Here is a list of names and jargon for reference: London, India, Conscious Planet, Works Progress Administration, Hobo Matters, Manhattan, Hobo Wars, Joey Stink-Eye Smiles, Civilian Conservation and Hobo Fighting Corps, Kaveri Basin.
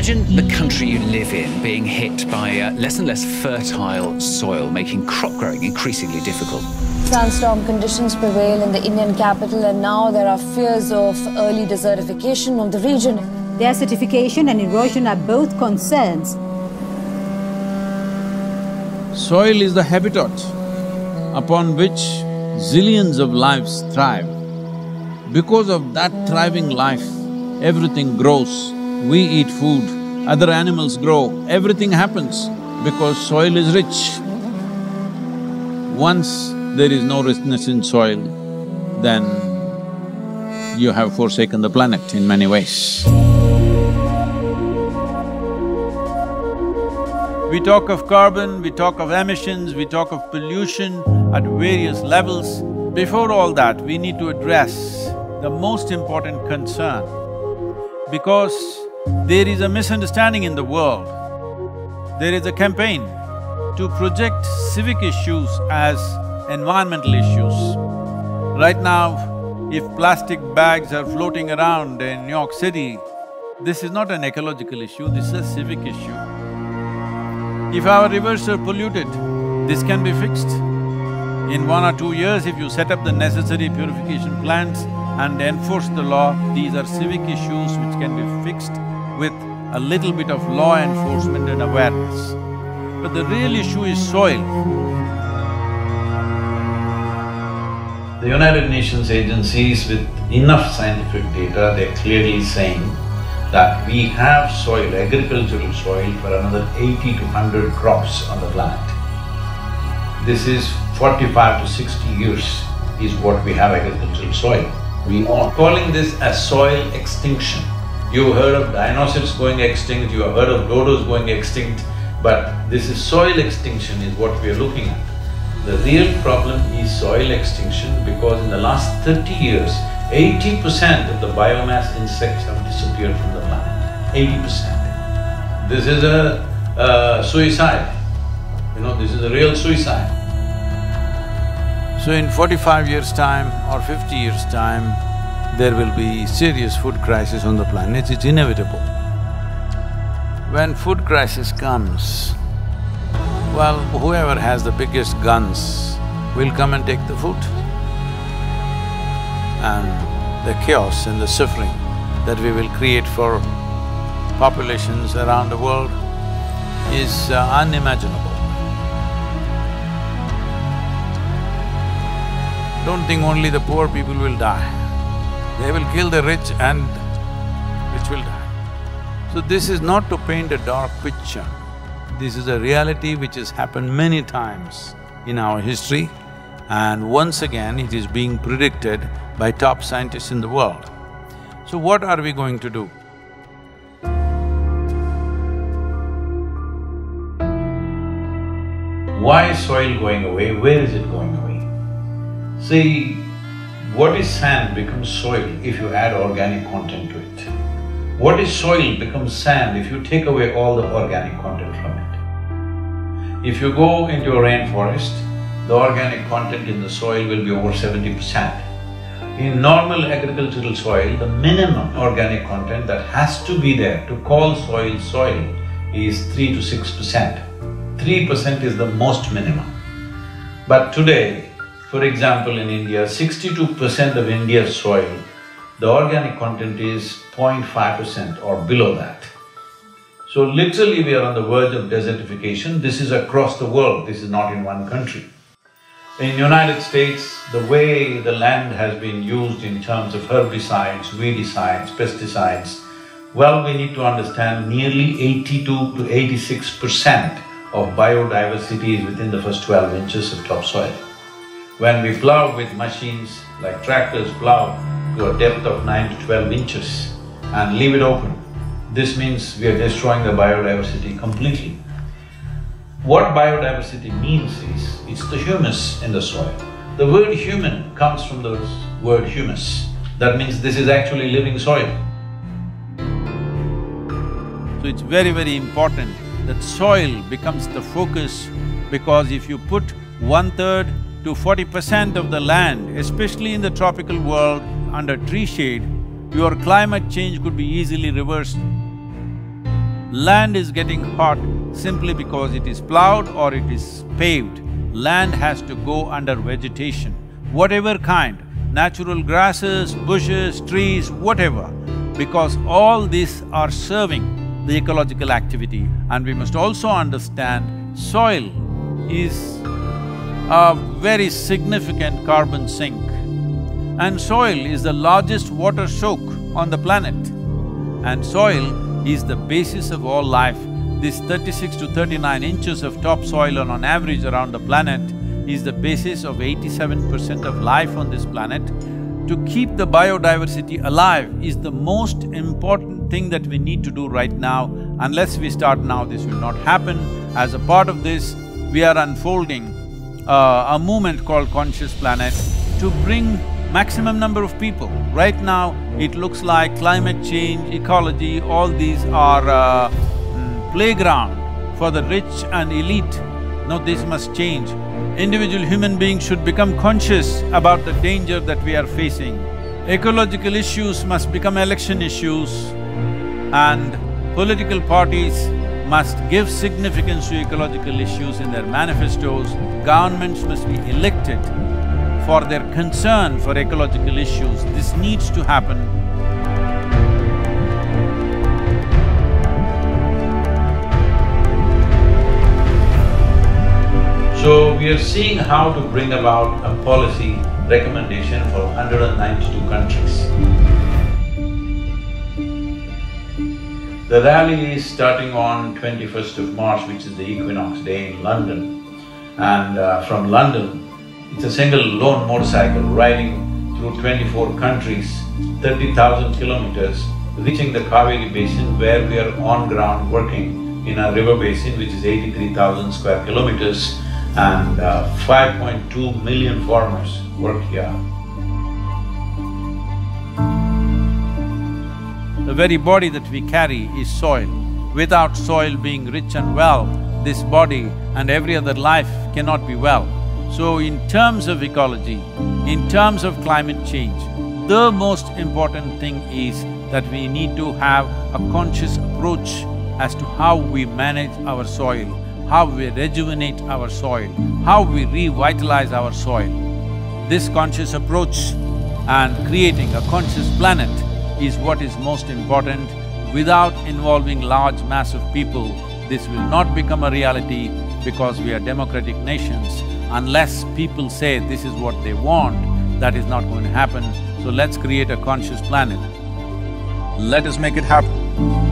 Imagine the country you live in being hit by less and less fertile soil, making crop growing increasingly difficult. Sandstorm conditions prevail in the Indian capital, and now there are fears of early desertification of the region. Desertification and erosion are both concerns. Soil is the habitat upon which zillions of lives thrive. Because of that thriving life, everything grows. We eat food, other animals grow, everything happens because soil is rich. Once there is no richness in soil, then you have forsaken the planet in many ways. We talk of carbon, we talk of emissions, we talk of pollution at various levels. Before all that, we need to address the most important concern, because there is a misunderstanding in the world. There is a campaign to project civic issues as environmental issues. Right now, if plastic bags are floating around in New York City, this is not an ecological issue, this is a civic issue. If our rivers are polluted, this can be fixed. In 1 or 2 years, if you set up the necessary purification plants and enforce the law, these are civic issues which can be fixed with a little bit of law enforcement and awareness. But the real issue is soil. The United Nations agencies, with enough scientific data, they're clearly saying that we have soil, agricultural soil, for another 80 to 100 crops on the planet. This is 45 to 60 years is what we have agricultural soil. We are calling this as soil extinction. You've heard of dinosaurs going extinct, you have heard of dodos going extinct, but this is soil extinction is what we are looking at. The real problem is soil extinction, because in the last 30 years, 80% of the biomass insects have disappeared from the planet, 80%. This is a suicide, you know, this is a real suicide. So in 45 years' time or 50 years' time, there will be serious food crisis on the planet, it's inevitable. When food crisis comes, well, whoever has the biggest guns will come and take the food. And the chaos and the suffering that we will create for populations around the world is unimaginable. Don't think only the poor people will die. They will kill the rich and rich will die. So this is not to paint a dark picture. This is a reality which has happened many times in our history, and once again it is being predicted by top scientists in the world. So what are we going to do? Why is soil going away? Where is it going away? See, what is sand becomes soil if you add organic content to it. What is soil becomes sand if you take away all the organic content from it. If you go into a rainforest, the organic content in the soil will be over 70%. In normal agricultural soil, the minimum organic content that has to be there to call soil soil is 3 to 6%. 3% is the most minimum. But today, for example, in India, 62% of India's soil, the organic content is 0.5% or below that. So literally we are on the verge of desertification. This is across the world, this is not in one country. In United States, the way the land has been used in terms of herbicides, weedicides, pesticides, well, we need to understand nearly 82 to 86% of biodiversity is within the first 12 inches of topsoil. When we plow with machines, like tractors plow to a depth of 9 to 12 inches and leave it open, this means we are destroying the biodiversity completely. What biodiversity means is, it's the humus in the soil. The word human comes from the word humus. That means this is actually living soil. So it's very, very important that soil becomes the focus, because if you put 1/3 to 40% of the land, especially in the tropical world, under tree shade, your climate change could be easily reversed. Land is getting hot simply because it is plowed or it is paved. Land has to go under vegetation, whatever kind, natural grasses, bushes, trees, whatever, because all these are serving the ecological activity. And we must also understand soil is a very significant carbon sink, and soil is the largest water soak on the planet, and soil is the basis of all life. This 36 to 39 inches of topsoil on average around the planet is the basis of 87% of life on this planet. To keep the biodiversity alive is the most important thing that we need to do right now. Unless we start now, this will not happen. As a part of this, we are unfolding a movement called Conscious Planet to bring maximum number of people. Right now, it looks like climate change, ecology, all these are playground for the rich and elite. No, this must change. Individual human beings should become conscious about the danger that we are facing. Ecological issues must become election issues, and political parties must give significance to ecological issues in their manifestos. Governments must be elected for their concern for ecological issues. This needs to happen. So we are seeing how to bring about a policy recommendation for 192 countries. The rally is starting on 21st of March, which is the equinox day in London. And from London, it's a single lone motorcycle riding through 24 countries, 30,000 kilometers, reaching the Kaveri Basin, where we are on ground working in a river basin which is 83,000 square kilometers. And 5.2 million farmers work here. The very body that we carry is soil. Without soil being rich and well, this body and every other life cannot be well. So in terms of ecology, in terms of climate change, the most important thing is that we need to have a conscious approach as to how we manage our soil, how we rejuvenate our soil, how we revitalize our soil. This conscious approach and creating a conscious planet is what is most important. Without involving large mass of people, this will not become a reality, because we are democratic nations. Unless people say this is what they want, that is not going to happen. So let's create a conscious planet. Let us make it happen.